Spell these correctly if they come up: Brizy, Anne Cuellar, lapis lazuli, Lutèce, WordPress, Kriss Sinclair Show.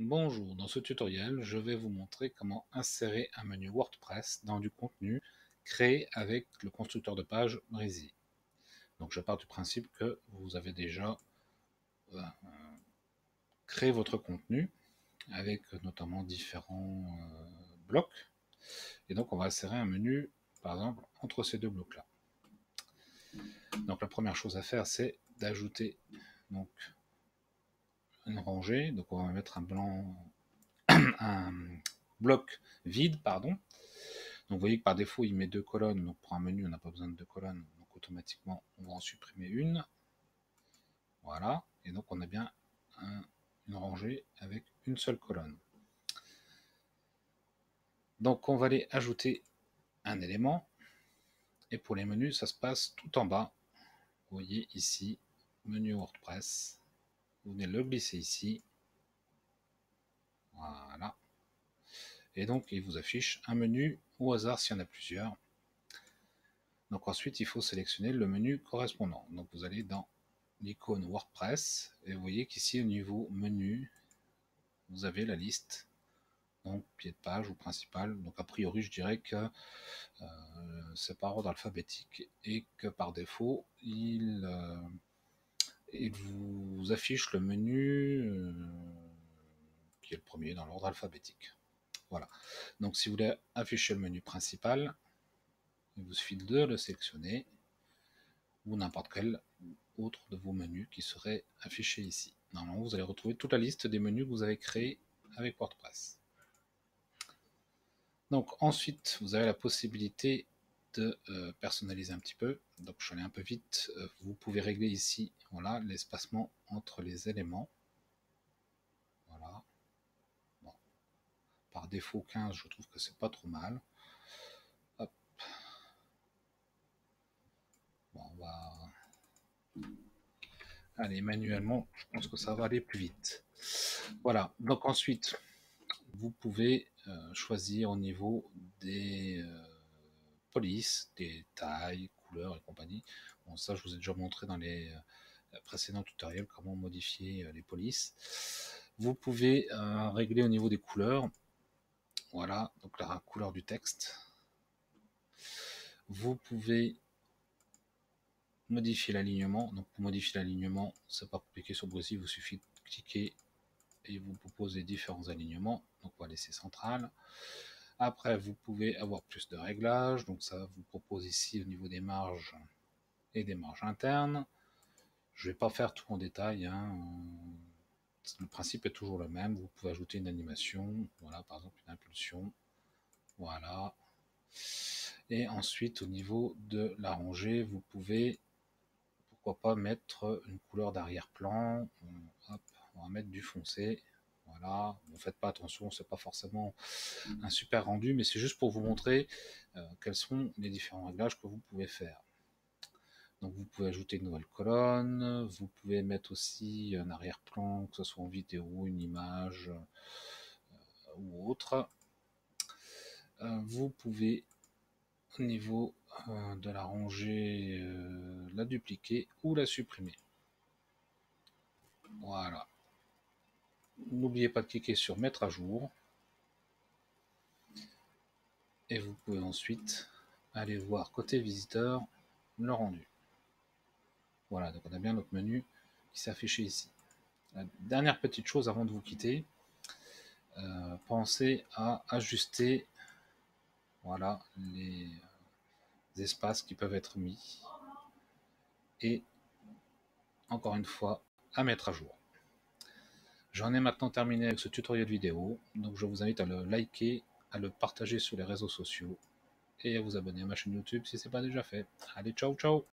Bonjour, dans ce tutoriel, je vais vous montrer comment insérer un menu WordPress dans du contenu créé avec le constructeur de page Brizy. Donc je pars du principe que vous avez déjà créé votre contenu avec notamment différents blocs. Et donc on va insérer un menu, par exemple, entre ces deux blocs-là. Donc la première chose à faire, c'est d'ajouter donc une rangée. Donc on va mettre un bloc vide, pardon. Donc vous voyez que par défaut il met deux colonnes. Donc pour un menu on n'a pas besoin de deux colonnes. Donc automatiquement on va en supprimer une. Voilà. Et donc on a bien une rangée avec une seule colonne. Donc on va aller ajouter un élément. Et pour les menus, ça se passe tout en bas. Vous voyez ici, menu WordPress. Vous venez le glisser ici. Voilà. Et donc, il vous affiche un menu au hasard s'il y en a plusieurs. Donc ensuite, il faut sélectionner le menu correspondant. Donc vous allez dans l'icône WordPress. Et vous voyez qu'ici, au niveau menu, vous avez la liste. Donc pied de page ou principal. Donc a priori je dirais que c'est par ordre alphabétique et que par défaut il vous affiche le menu qui est le premier dans l'ordre alphabétique. Voilà, donc si vous voulez afficher le menu principal, il vous suffit de le sélectionner ou n'importe quel autre de vos menus qui serait affiché ici. Normalement vous allez retrouver toute la liste des menus que vous avez créés avec WordPress. Donc ensuite, vous avez la possibilité de personnaliser un petit peu. Donc je suis allé un peu vite. Vous pouvez régler ici, voilà, l'espacement entre les éléments. Voilà. Bon. Par défaut 15, je trouve que c'est pas trop mal. Hop. Bon, on va aller manuellement. Je pense que ça va aller plus vite. Voilà. Donc ensuite, vous pouvez choisir au niveau des polices, des tailles, couleurs et compagnie. Bon, ça je vous ai déjà montré dans les précédents tutoriels comment modifier les polices. Vous pouvez régler au niveau des couleurs. Voilà, donc la couleur du texte. Vous pouvez modifier l'alignement. Donc pour modifier l'alignement, c'est pas compliqué sur Brizy, il vous suffit de cliquer. Et vous proposez différents alignements, donc on va laisser central. Après vous pouvez avoir plus de réglages, donc ça vous propose ici au niveau des marges et des marges internes. Je vais pas faire tout en détail, hein. Le principe est toujours le même, vous pouvez ajouter une animation, voilà, par exemple une impulsion, voilà. Et ensuite au niveau de la rangée, vous pouvez, pourquoi pas, mettre une couleur d'arrière-plan, hop. On va mettre du foncé, voilà. Ne faites pas attention, c'est pas forcément un super rendu, mais c'est juste pour vous montrer quels sont les différents réglages que vous pouvez faire. Donc vous pouvez ajouter une nouvelle colonne, vous pouvez mettre aussi un arrière-plan, que ce soit en vidéo, une image ou autre. Vous pouvez au niveau de la rangée la dupliquer ou la supprimer. Voilà. N'oubliez pas de cliquer sur mettre à jour et vous pouvez ensuite aller voir côté visiteur le rendu. Voilà, donc on a bien notre menu qui s'est affiché ici. La dernière petite chose avant de vous quitter, pensez à ajuster, voilà, les espaces qui peuvent être mis et encore une fois à mettre à jour. J'en ai maintenant terminé avec ce tutoriel vidéo, donc je vous invite à le liker, à le partager sur les réseaux sociaux et à vous abonner à ma chaîne YouTube si ce n'est pas déjà fait. Allez, ciao ciao!